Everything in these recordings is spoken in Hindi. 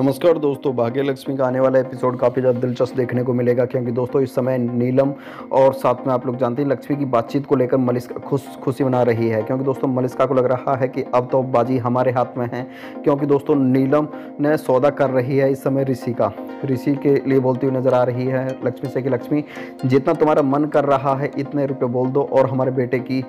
नमस्कार दोस्तों, भाग्य लक्ष्मी का आने वाला एपिसोड काफ़ी ज़्यादा दिलचस्प देखने को मिलेगा, क्योंकि दोस्तों इस समय नीलम और साथ में आप लोग जानते हैं लक्ष्मी की बातचीत को लेकर मलिस्का खुशी मना रही है, क्योंकि दोस्तों मलिस्का को लग रहा है कि अब तो बाजी हमारे हाथ में है, क्योंकि दोस्तों नीलम ने सौदा कर रही है इस समय ऋषि के लिए बोलती हुई नज़र आ रही है लक्ष्मी से कि लक्ष्मी जितना तुम्हारा मन कर रहा है इतने रुपये बोल दो और हमारे बेटे की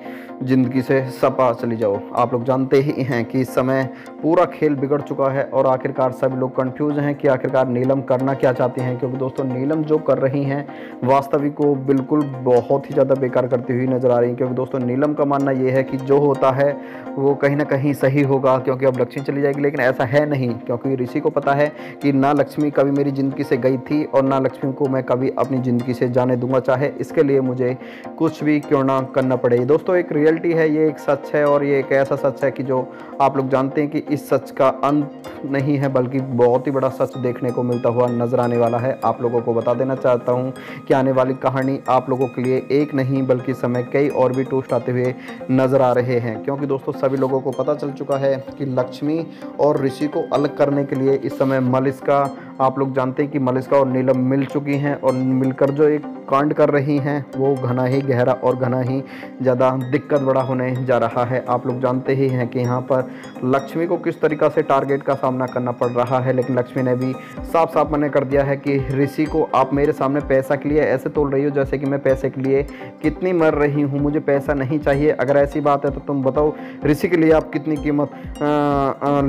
ज़िंदगी से सपा चली जाओ। आप लोग जानते ही हैं कि इस समय पूरा खेल बिगड़ चुका है और आखिरकार सभी लोग कंफ्यूज हैं कि आखिरकार नीलम करना क्या चाहती हैं, क्योंकि दोस्तों नीलम जो कर रही हैं वास्तविक को बिल्कुल बहुत ही ज़्यादा बेकार करती हुई नज़र आ रही है, क्योंकि दोस्तों नीलम का मानना यह है कि जो होता है वो कहीं ना कहीं सही होगा, क्योंकि अब लक्ष्मी चली जाएगी, लेकिन ऐसा है नहीं, क्योंकि ऋषि को पता है कि ना लक्ष्मी कभी मेरी ज़िंदगी से गई थी और ना लक्ष्मी को मैं कभी अपनी ज़िंदगी से जाने दूंगा, चाहे इसके लिए मुझे कुछ भी क्यों ना करना पड़े। दोस्तों एक रियलिटी है, ये एक सच है और ये एक ऐसा सच है कि जो आप लोग जानते हैं कि इस सच का अंत नहीं है बल्कि बहुत ही बड़ा सच देखने को मिलता हुआ नज़र आने वाला है। आप लोगों को बता देना चाहता हूँ कि आने वाली कहानी आप लोगों के लिए एक नहीं बल्कि समय कई और भी टूस्ट आते हुए नज़र आ रहे हैं, क्योंकि दोस्तों सभी लोगों को पता चल चुका है कि लक्ष्मी और ऋषि को अलग करने के लिए इस समय मलिस्का, आप लोग जानते हैं कि मलिस्का और नीलम मिल चुकी हैं और मिलकर जो एक कांड कर रही हैं वो घना ही गहरा और घना ही ज़्यादा दिक्कत बड़ा होने जा रहा है। आप लोग जानते ही हैं कि यहाँ पर लक्ष्मी को किस तरीक़ा से टारगेट का सामना करना पड़ रहा है, लेकिन लक्ष्मी ने भी साफ साफ मना कर दिया है कि ऋषि को आप मेरे सामने पैसा के लिए ऐसे तोड़ रही हो जैसे कि मैं पैसे के लिए कितनी मर रही हूँ, मुझे पैसा नहीं चाहिए। अगर ऐसी बात है तो तुम बताओ ऋषि के लिए आप कितनी कीमत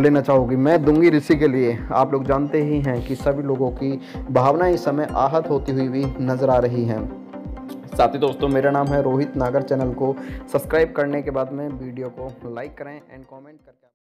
लेना चाहोगी, मैं दूंगी ऋषि के लिए। आप लोग जानते ही हैं कि सभी लोगों की भावनाएं इस समय आहत होती हुई भी नजर आ रही हैं। साथ ही दोस्तों मेरा नाम है रोहित नागर, चैनल को सब्सक्राइब करने के बाद में वीडियो को लाइक करें एंड कमेंट करके